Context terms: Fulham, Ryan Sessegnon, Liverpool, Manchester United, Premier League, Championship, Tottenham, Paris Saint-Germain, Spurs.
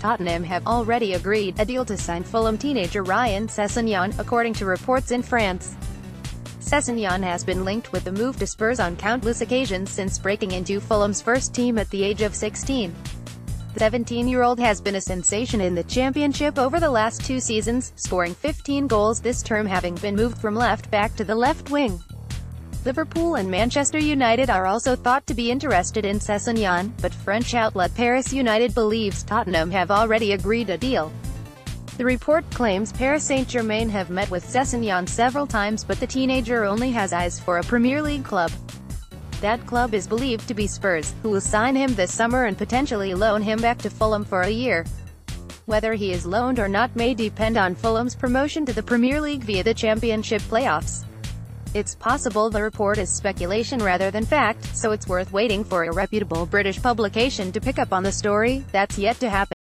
Tottenham have already agreed a deal to sign Fulham teenager Ryan Sessegnon, according to reports in France. Sessegnon has been linked with the move to Spurs on countless occasions since breaking into Fulham's first team at the age of 16. The 17-year-old has been a sensation in the Championship over the last two seasons, scoring 15 goals this term, having been moved from left back to the left wing. Liverpool and Manchester United are also thought to be interested in Sessegnon, but French outlet Paris United believes Tottenham have already agreed a deal. The report claims Paris Saint-Germain have met with Sessegnon several times, but the teenager only has eyes for a Premier League club. That club is believed to be Spurs, who will sign him this summer and potentially loan him back to Fulham for a year. Whether he is loaned or not may depend on Fulham's promotion to the Premier League via the Championship playoffs. It's possible the report is speculation rather than fact, so it's worth waiting for a reputable British publication to pick up on the story. That's yet to happen.